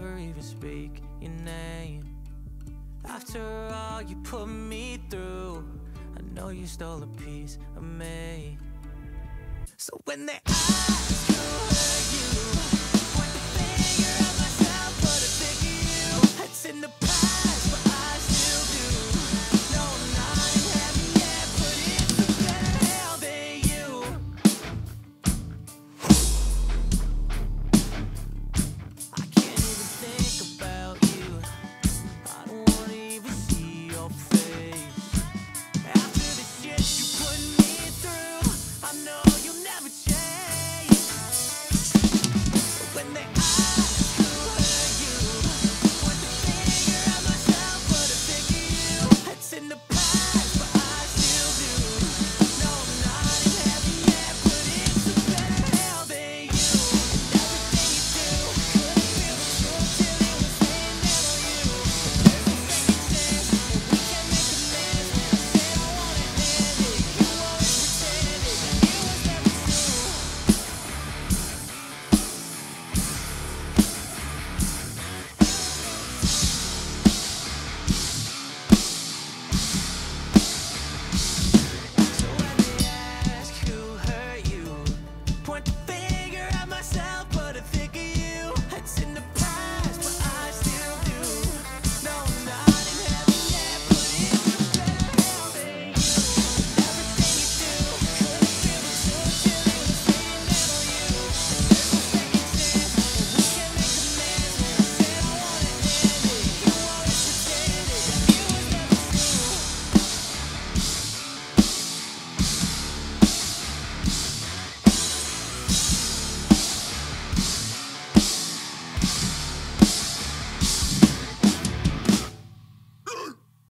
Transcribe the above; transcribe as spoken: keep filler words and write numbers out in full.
never even speak your name. After all you put me through, I know you stole a piece of me. So when they ask